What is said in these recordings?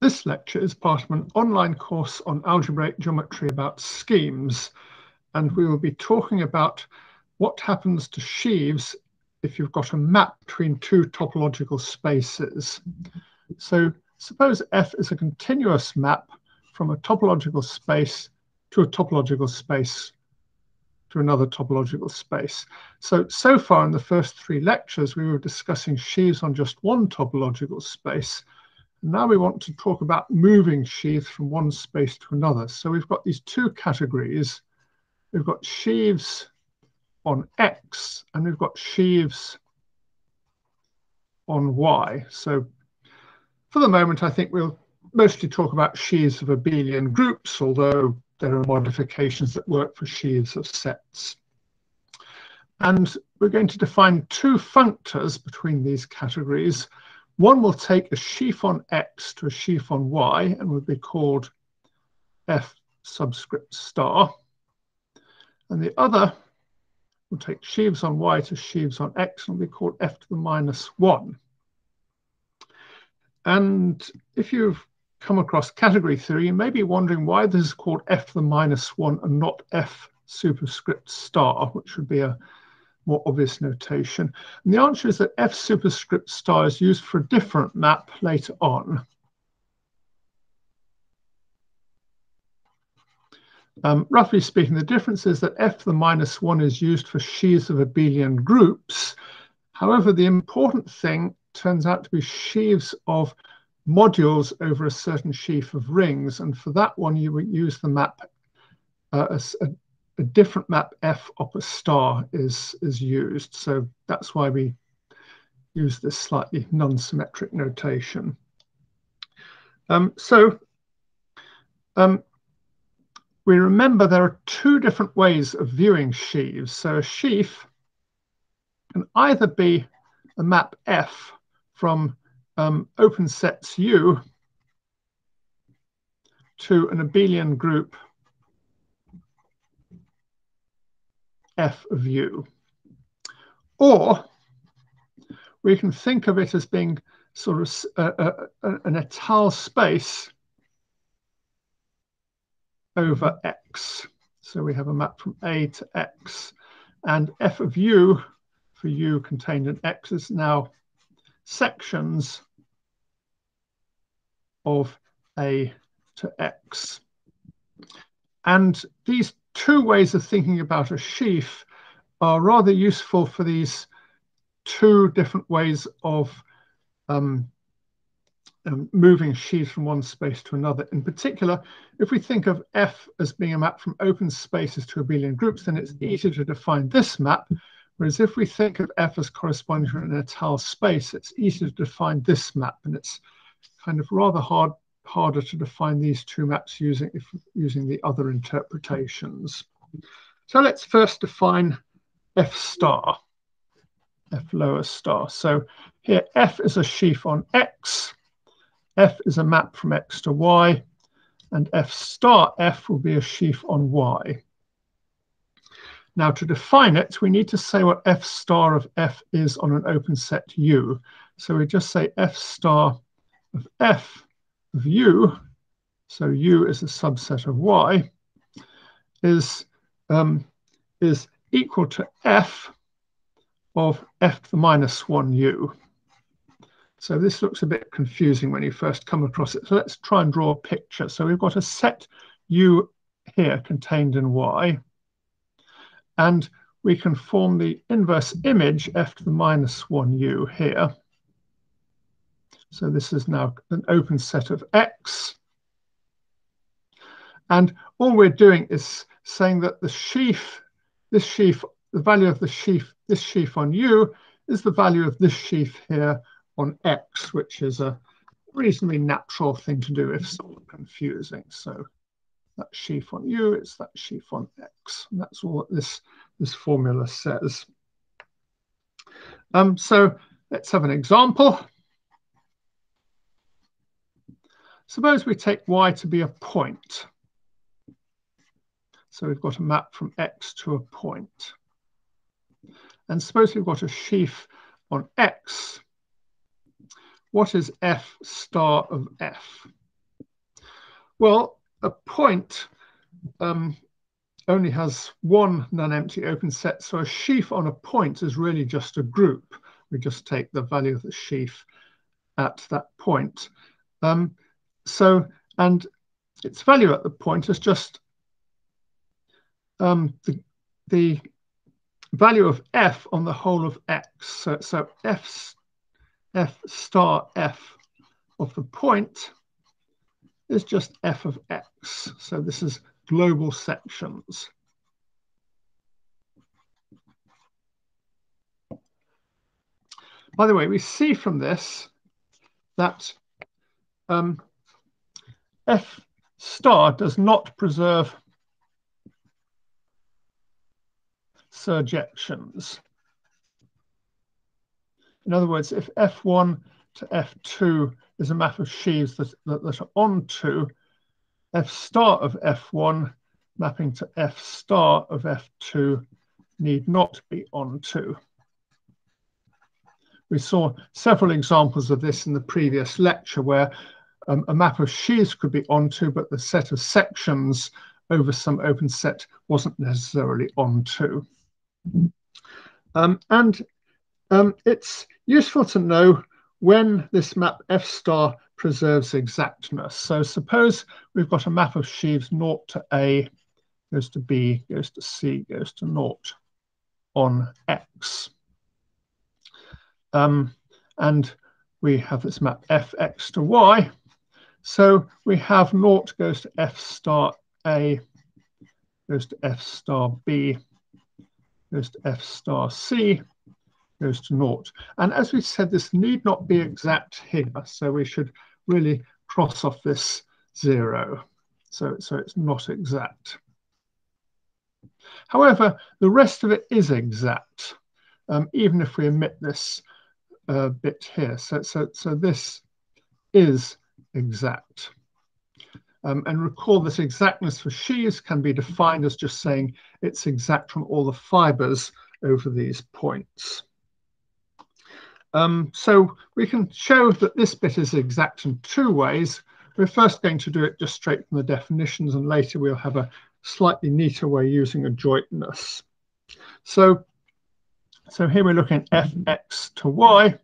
This lecture is part of an online course on algebraic geometry about schemes, and we will be talking about what happens to sheaves if you've got a map between two topological spaces. So suppose F is a continuous map from a topological space to a topological space to another topological space. So far in the first three lectures, we were discussing sheaves on just one topological space. Now we want to talk about moving sheaves from one space to another. So we've got these two categories. We've got sheaves on X and we've got sheaves on Y. So for the moment, I think we'll mostly talk about sheaves of abelian groups, although there are modifications that work for sheaves of sets. And we're going to define two functors between these categories. One will take a sheaf on X to a sheaf on Y and will be called F subscript star. And the other will take sheaves on Y to sheaves on X and will be called F to the minus 1. And if you've come across category theory, you may be wondering why this is called F to the minus 1 and not F superscript star, which would be a more obvious notation. And the answer is that F superscript star is used for a different map later on. Roughly speaking, the difference is that F to the minus 1 is used for sheaves of abelian groups. However, the important thing turns out to be sheaves of modules over a certain sheaf of rings. And for that one, you would use the map a different map F op a star is used. So that's why we use this slightly non-symmetric notation. We remember there are two different ways of viewing sheaves. So a sheaf can either be a map F from open sets U to an abelian group F of U. Or we can think of it as being sort of an etale space over X. So we have a map from A to X, and F of U for U contained in X is now sections of A to X. And these two ways of thinking about a sheaf are rather useful for these two different ways of moving sheaves from one space to another. In particular, if we think of F as being a map from open spaces to abelian groups, then it's easier to define this map. Whereas if we think of F as corresponding to an etale space, it's easier to define this map. And it's kind of rather harder to define these two maps using the other interpretations. So let's first define F star, F lower star. So here F is a sheaf on X, F is a map from X to Y, and F star F will be a sheaf on Y. Now to define it, we need to say what F star of F is on an open set U. So we just say F star of F of U, so U is a subset of Y, is equal to F of F to the minus 1 U. So this looks a bit confusing when you first come across it. So let's try and draw a picture. So we've got a set U here contained in Y, and we can form the inverse image F to the minus 1 U here. So this is now an open set of X. And all we're doing is saying that the sheaf, the value of the sheaf, this sheaf on U is the value of this sheaf here on X, which is a reasonably natural thing to do if sort of confusing. So that sheaf on U is that sheaf on X. And that's all that this formula says. So let's have an example. Suppose we take Y to be a point. So we've got a map from X to a point. And suppose we've got a sheaf on X. What is F star of F? Well, a point only has one non-empty open set, so a sheaf on a point is really just a group. We just take the value of the sheaf at that point. And its value at the point is just the value of f on the whole of x. So f star f of the point is just f of x. So this is global sections. By the way, we see from this that f star does not preserve surjections. In other words, if f1 to f2 is a map of sheaves that are onto f star of f1, mapping to f star of f2 need not be onto. We saw several examples of this in the previous lecture where a map of sheaves could be onto, but the set of sections over some open set wasn't necessarily onto. It's useful to know when this map f star preserves exactness. So suppose we've got a map of sheaves 0 to a, goes to b, goes to c, goes to 0 on x. And we have this map fx to y. So we have 0 goes to f star a, goes to f star b, goes to f star c, goes to 0. And as we said, this need not be exact here. So we should really cross off this 0. So it's not exact. However, the rest of it is exact, even if we omit this bit here. So this is exact. And recall that exactness for sheaves can be defined as just saying it's exact from all the fibers over these points. So we can show that this bit is exact in two ways. We're first going to do it just straight from the definitions, and later we'll have a slightly neater way using adjointness. So here we're looking at fx to y,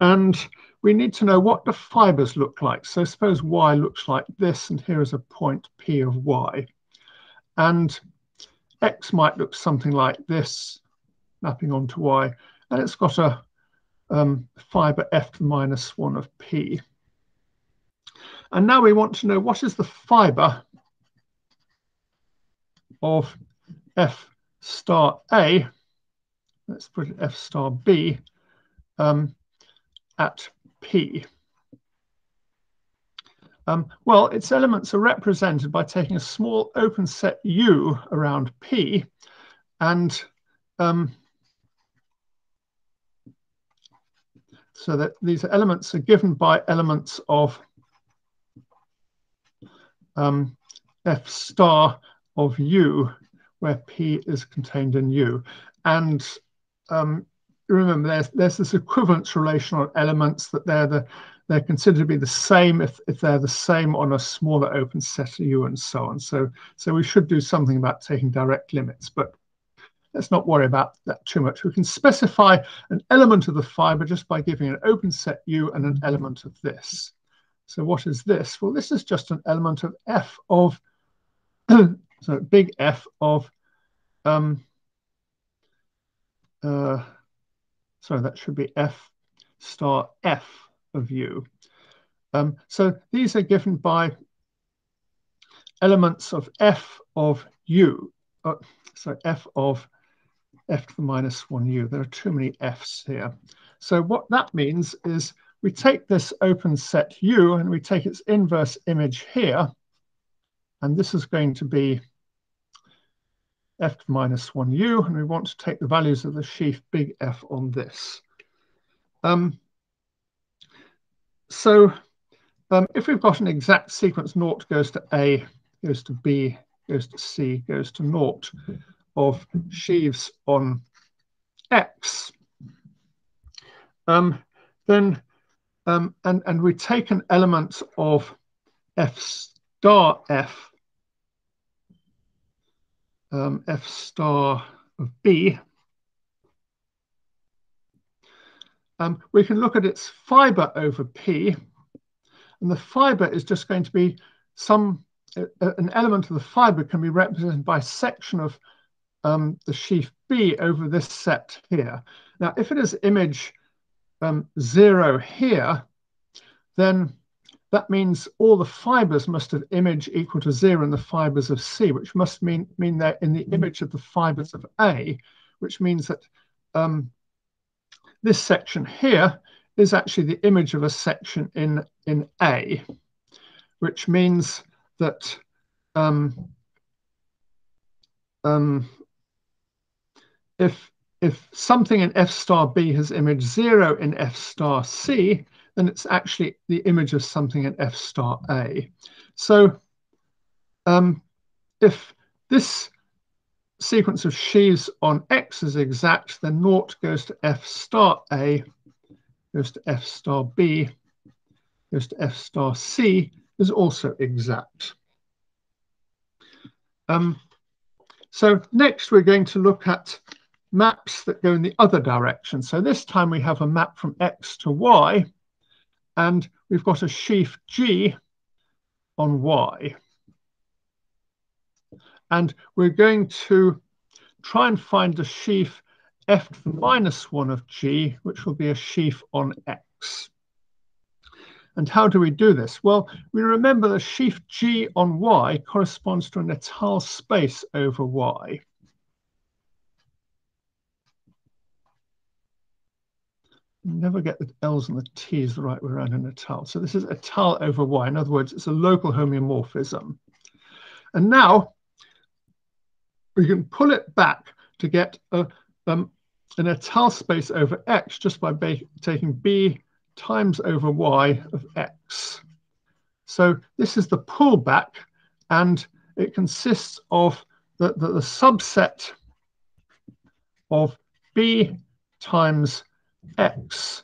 and we need to know what the fibers look like. So suppose y looks like this, and here is a point P of y. And x might look something like this, mapping onto y, and it's got a fiber f to the minus 1 of p. And now we want to know what is the fiber of f star a, let's put it f star b, at p. Well, its elements are represented by taking a small open set U around P, and so that these elements are given by elements of f star of U, where P is contained in U. And remember, there's this equivalence relation on elements that they're considered to be the same if they're the same on a smaller open set of U and so on. So we should do something about taking direct limits, but let's not worry about that too much. We can specify an element of the fiber just by giving an open set U and an element of this. So what is this? Well, this is just an element of F of, so big F of, sorry, that should be F star F of U. So these are given by elements of F of U. So F of F to the minus 1U. There are too many Fs here. So what that means is we take this open set U and we take its inverse image here. And this is going to be F to the minus 1U. And we want to take the values of the sheaf big F on this. If we've got an exact sequence, 0 goes to A, goes to B, goes to C, goes to 0 of sheaves on X, then and we take an element of F star f, f star of B, we can look at its fiber over P, and the fiber is just going to be some, an element of the fiber can be represented by section of the sheaf B over this set here. Now, if it is image 0 here, then that means all the fibers must have image equal to 0 in the fibers of C, which must mean they're in the image of the fibers of A, which means that this section here is actually the image of a section in A, which means that if something in F star B has image 0 in F star C, then it's actually the image of something in F star A. So if this sequence of sheaves on X is exact, then naught goes to F star A, goes to F star B, goes to F star C, is also exact. So next we're going to look at maps that go in the other direction. So this time we have a map from X to Y, and we've got a sheaf G on Y. And we're going to try and find the sheaf F to the minus 1 of G, which will be a sheaf on X. And how do we do this? Well, we remember the sheaf G on Y corresponds to an etale space over Y. Never get the L's and the T's the right way around in etale. So this is etale over Y. In other words, it's a local homeomorphism. And now we can pull it back to get an etale space over X just by taking B times over Y of X. So this is the pullback, and it consists of the subset of B times X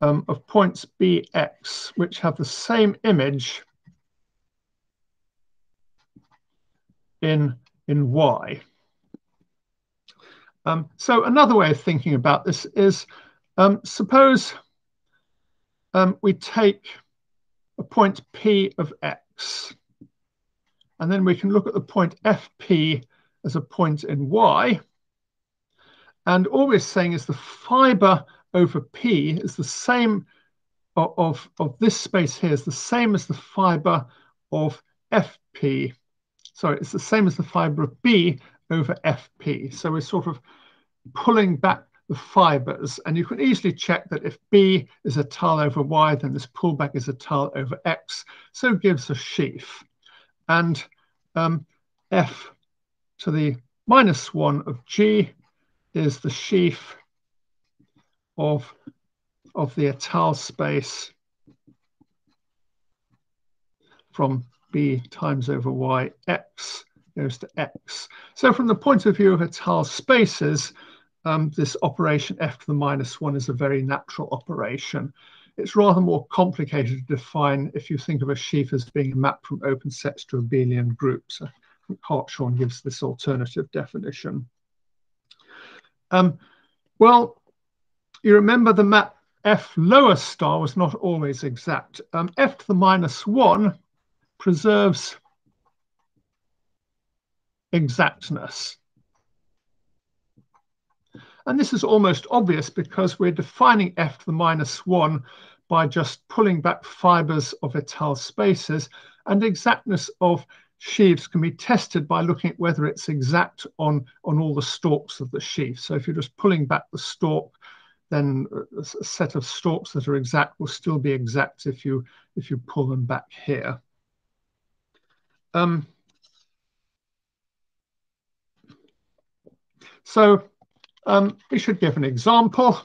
of points BX, which have the same image in Y. So another way of thinking about this is, suppose we take a point P of X, and then we can look at the point FP as a point in Y, and all we're saying is the fiber over P is the same of this space here is the same as the fiber of FP. Sorry, it's the same as the fiber of B over FP. So we're sort of pulling back the fibers, and you can easily check that if B is etale over Y, then this pullback is etale over X, so it gives a sheaf. And F to the minus 1 of G is the sheaf of the etale space from B times over Y, X goes to X. So from the point of view of etale spaces, this operation F to the minus 1 is a very natural operation. It's rather more complicated to define if you think of a sheaf as being a map from open sets to abelian groups. I think Hartshorne gives this alternative definition. Well, you remember the map F lower star was not always exact. F to the minus 1 preserves exactness. And this is almost obvious because we're defining F to the minus 1 by just pulling back fibers of etale spaces, and exactness of sheaves can be tested by looking at whether it's exact on all the stalks of the sheaf. So if you're just pulling back the stalk, then a set of stalks that are exact will still be exact if you pull them back here. We should give an example.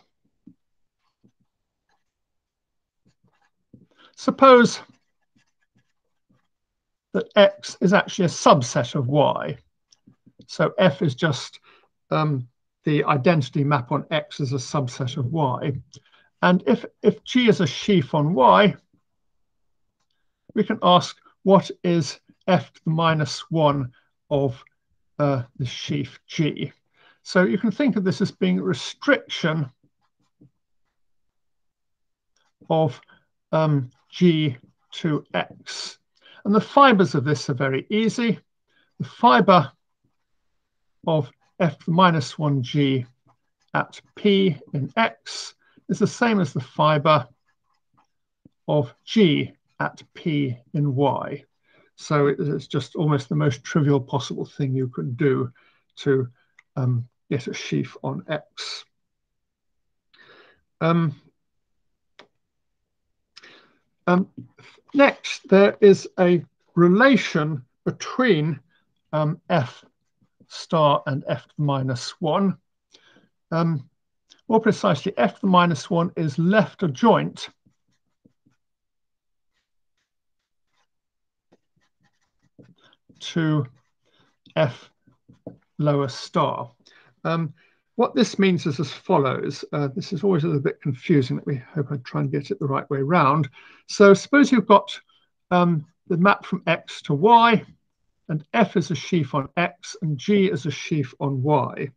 Suppose that X is actually a subset of Y. So F is just the identity map on X as a subset of Y. And if G is a sheaf on Y, we can ask what is f to the minus 1 of the sheaf G. So you can think of this as being a restriction of G to X. And the fibers of this are very easy. The fiber of f to the minus 1g at p in X is the same as the fiber of g at p in Y. So it's just almost the most trivial possible thing you can do to get a sheaf on X. Next, there is a relation between f star and f to the minus 1. More precisely, f to the minus 1 is left adjoint to f lower star. What this means is as follows. This is always a little bit confusing. Let me hope I try and get it the right way round. So suppose you've got the map from X to Y, and F is a sheaf on X, and G is a sheaf on Y.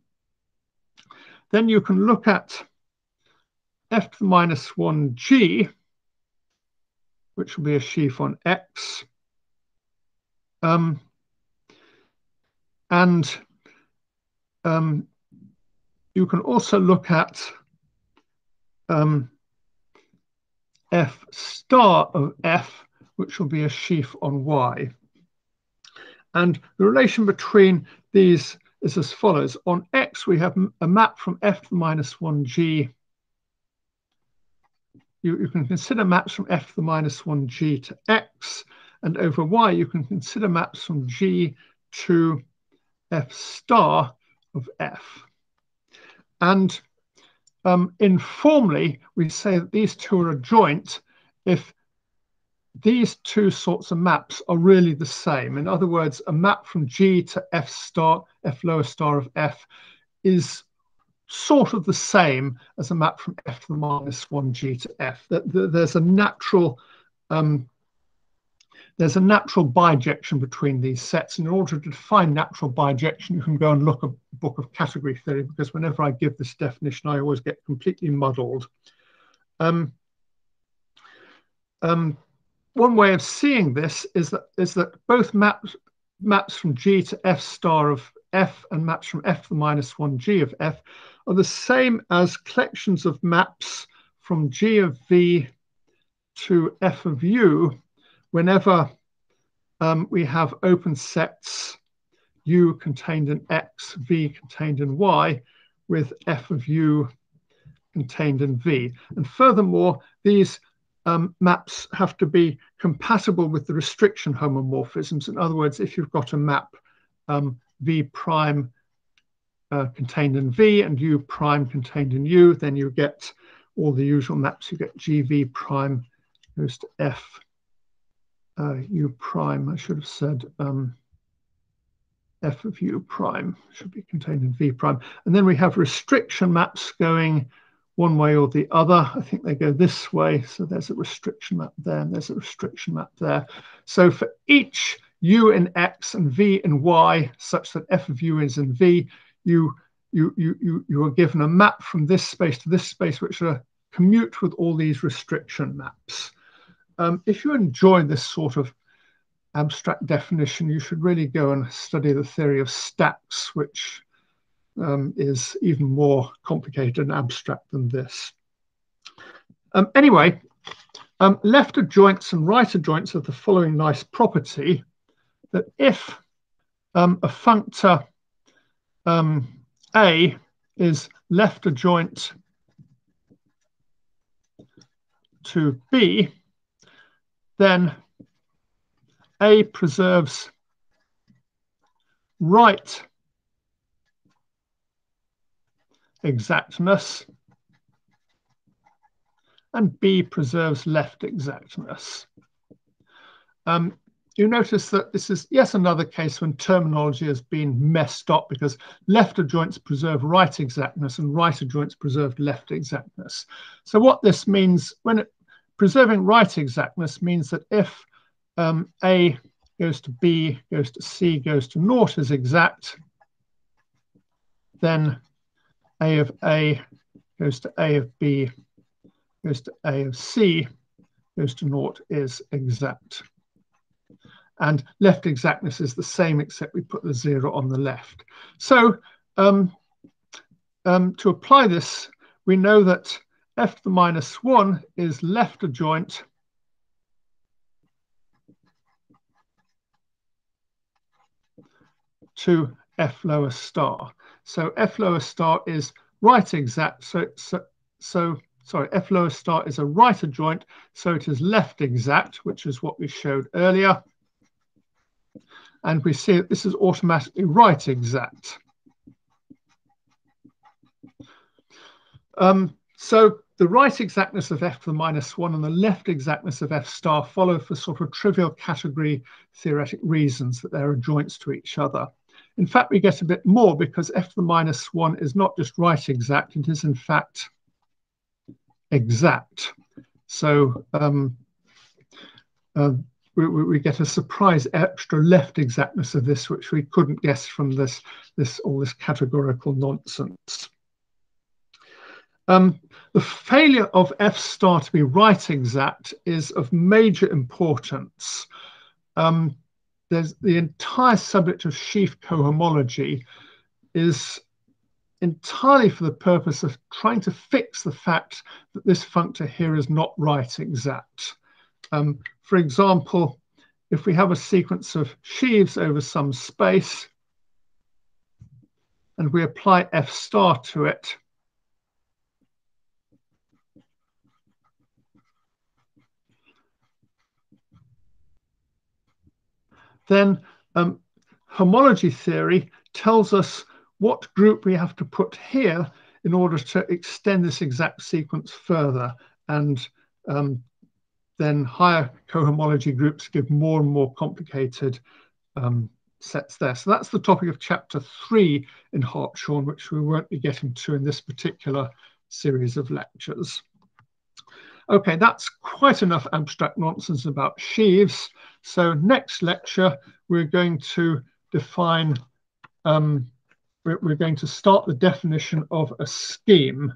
Then you can look at F to the minus 1G, which will be a sheaf on X. And you can also look at F star of F, which will be a sheaf on Y. And the relation between these is as follows. On X, we have a map from f to the minus 1g. You can consider maps from f to the minus 1g to X. And over Y, you can consider maps from G to f star of F. And informally, we say that these two are adjoint if these two sorts of maps are really the same. In other words, a map from G to F star, F lower star of F, is sort of the same as a map from F to the minus 1G to F. There's a natural bijection between these sets. And in order to define natural bijection, you can go and look at a book of category theory, because whenever I give this definition, I always get completely muddled. One way of seeing this is that both maps from G to F star of F and maps from F to the minus 1G of F are the same as collections of maps from G of V to F of U whenever we have open sets U contained in X, V contained in Y, with F of U contained in V. And furthermore, these maps have to be compatible with the restriction homomorphisms. In other words, if you've got a map V prime contained in V and U prime contained in U, then you get all the usual maps. You get GV prime goes to F, U prime, I should have said F of U prime should be contained in V prime. And then we have restriction maps going one way or the other. I think they go this way. So there's a restriction map there, and there's a restriction map there. So for each U in X and V in Y, such that F of U is in V, you are given a map from this space to this space, which are commute with all these restriction maps. If you enjoy this sort of abstract definition, you should really go and study the theory of stacks, which is even more complicated and abstract than this. Anyway, left adjoints and right adjoints have the following nice property, that if a functor A is left adjoint to B, then A preserves right exactness, and B preserves left exactness. You notice that this is yet another case when terminology has been messed up, because left adjoints preserve right exactness and right adjoints preserve left exactness. So what this means, preserving right exactness means that if A goes to B, goes to C, goes to naught is exact, then A of A goes to A of B, goes to A of C, goes to naught is exact. And left exactness is the same, except we put the zero on the left. So to apply this, we know that f to the minus 1 is left adjoint to f lower star. So f lower star is right exact. So, sorry, f lower star is a right adjoint, so it is left exact, which is what we showed earlier. And we see that this is automatically right exact. So the right exactness of f to the minus 1 and the left exactness of f star follow for sort of trivial category theoretic reasons, that they're adjoints to each other. In fact, we get a bit more, because f to the minus 1 is not just right exact, it is in fact exact. So we get a surprise extra left exactness of this, which we couldn't guess from all this categorical nonsense. The failure of f star to be right exact is of major importance. There's the entire subject of sheaf cohomology is entirely for the purpose of trying to fix the fact that this functor here is not right exact. For example, if we have a sequence of sheaves over some space and we apply f star to it, then homology theory tells us what group we have to put here in order to extend this exact sequence further. And then higher cohomology groups give more and more complicated sets there. So that's the topic of chapter 3 in Hartshorne, which we won't be getting to in this particular series of lectures. Okay, that's quite enough abstract nonsense about sheaves. So next lecture, we're going to define, we're going to start the definition of a scheme.